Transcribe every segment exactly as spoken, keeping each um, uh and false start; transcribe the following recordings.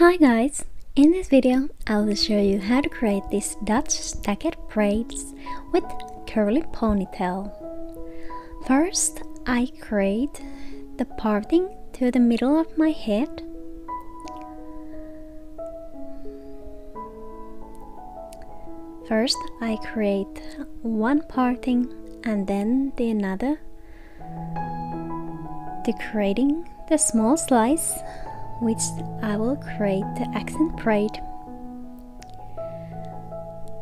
Hi guys, in this video I will show you how to create these Dutch stacked braids with curly ponytail. First I create the parting to the middle of my head. First I create one parting and then the another, decorating the small slice which I will create the accent braid.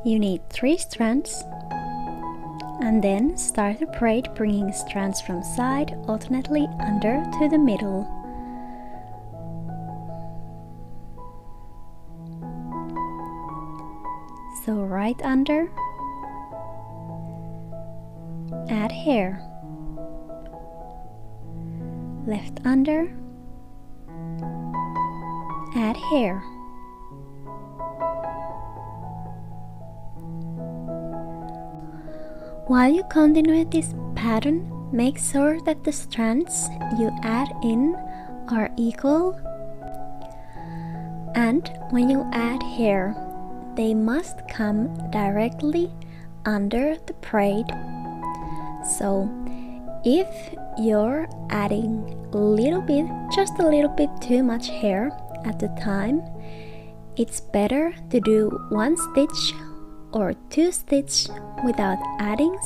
You need three strands and then start the braid, bringing strands from side alternately under to the middle. So right under, add here, left under, add here, while you continue this pattern, make sure that the strands you add in are equal, and when you add here, they must come directly under the braid. So if you're adding a little bit, just a little bit too much hair at the time, it's better to do one stitch or two stitch without addings,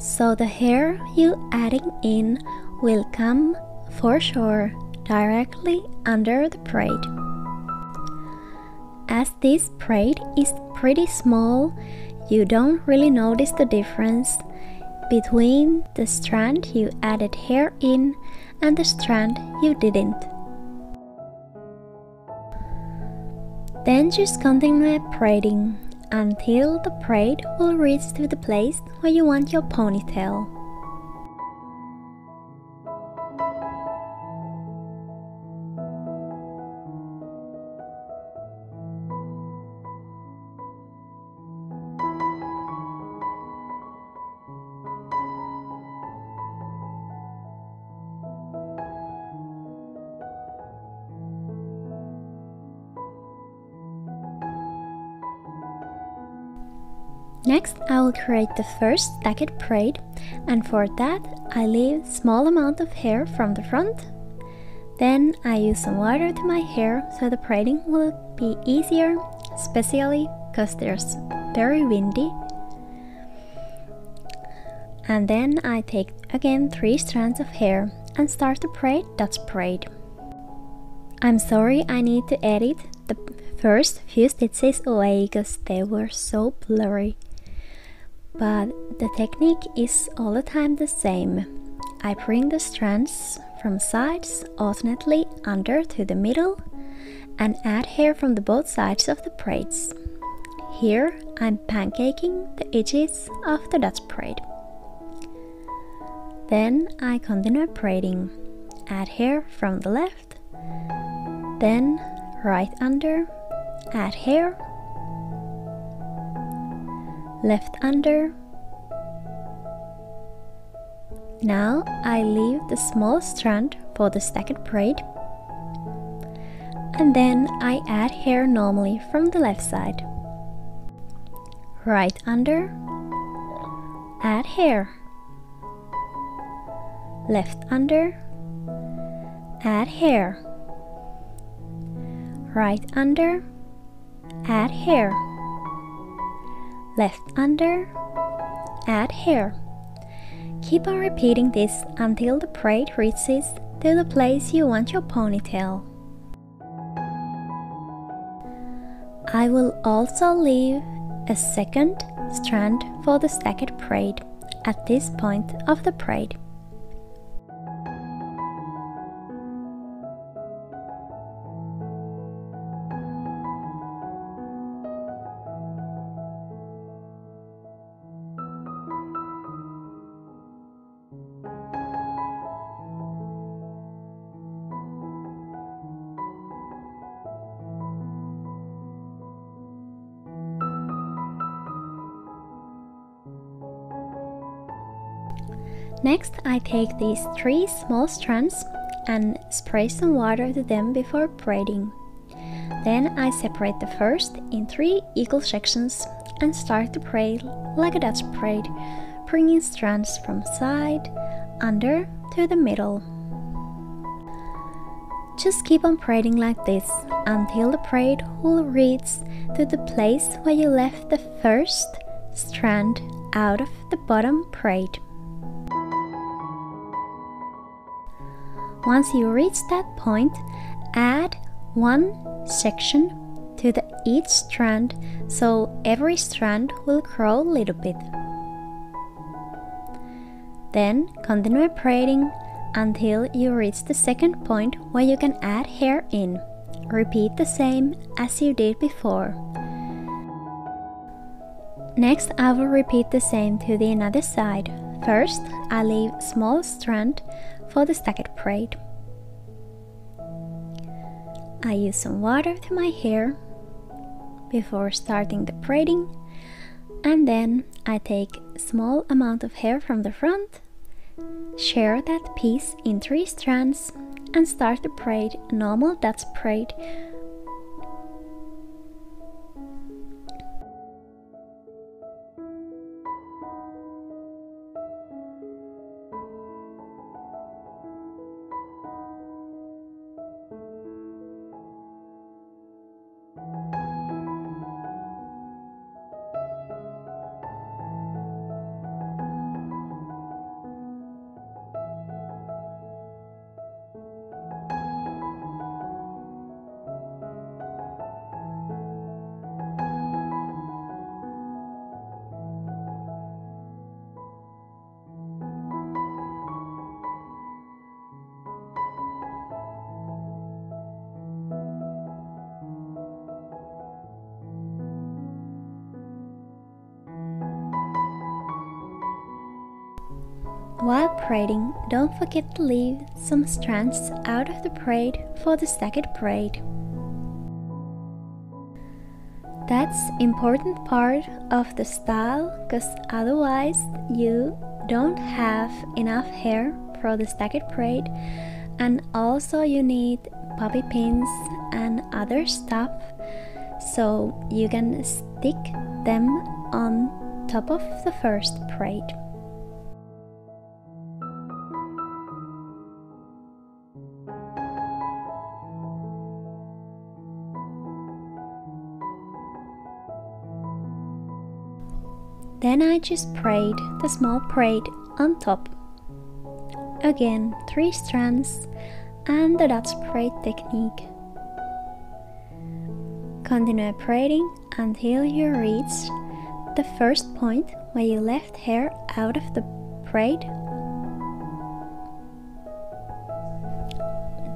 so the hair you adding in will come for sure directly under the braid. As this braid is pretty small, you don't really notice the difference between the strand you added hair in and the strand you didn't. Then just continue braiding until the braid will reach to the place where you want your ponytail. Next, I will create the first stacked braid, and for that I leave small amount of hair from the front. Then I use some water to my hair so the braiding will be easier, especially because there's very windy. And then I take again three strands of hair and start to braid Dutch braid. I'm sorry, I need to edit the first few stitches away because they were so blurry. But the technique is all the time the same. I bring the strands from sides alternately under to the middle and add hair from the both sides of the braids. Here I'm pancaking the edges of the Dutch braid. Then I continue braiding. Add hair from the left, then right under, add hair, left under. Now I leave the small strand for the stacked braid and then I add hair normally from the left side, right under, add hair, left under, add hair, right under, add hair, left under, add hair. Keep on repeating this until the braid reaches to the place you want your ponytail. I will also leave a second strand for the stacked braid at this point of the braid. Next, I take these three small strands and spray some water to them before braiding. Then I separate the first in three equal sections and start to braid like a Dutch braid, bringing strands from side, under to the middle. Just keep on braiding like this until the braid will reach to the place where you left the first strand out of the bottom braid. Once you reach that point, add one section to the each strand, so every strand will grow a little bit. Then continue braiding until you reach the second point where you can add hair in. Repeat the same as you did before. Next I will repeat the same to the another side. First I leave small strand for the stacked braid. I use some water to my hair before starting the braiding, and then I take small amount of hair from the front, share that piece in three strands and start to braid a normal Dutch braid. While braiding, don't forget to leave some strands out of the braid for the stacked braid. That's important part of the style, cause otherwise you don't have enough hair for the stacked braid, and also you need bobby pins and other stuff so you can stick them on top of the first braid. Then I just braid the small braid on top. Again, three strands and the Dutch braid technique. Continue braiding until you reach the first point where you left hair out of the braid.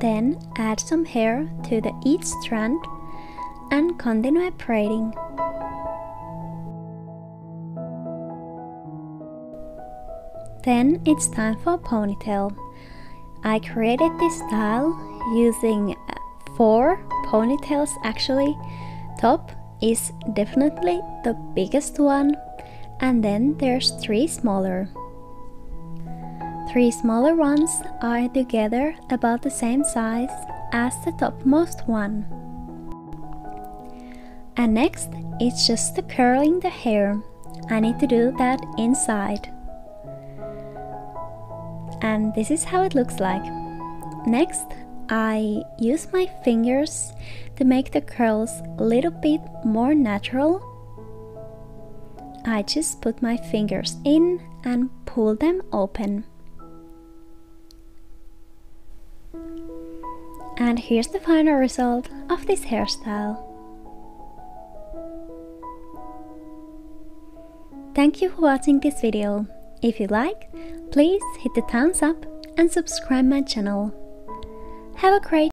Then add some hair to the each strand and continue braiding. Then it's time for ponytail. I created this style using four ponytails actually. Top is definitely the biggest one, and then there's three smaller. Three smaller ones are together about the same size as the topmost one. And next it's just the curling the hair. I need to do that inside. And this is how it looks like. Next, I use my fingers to make the curls a little bit more natural. I just put my fingers in and pull them open. And here's the final result of this hairstyle. Thank you for watching this video. If you like, please hit the thumbs up and subscribe my channel. Have a great day.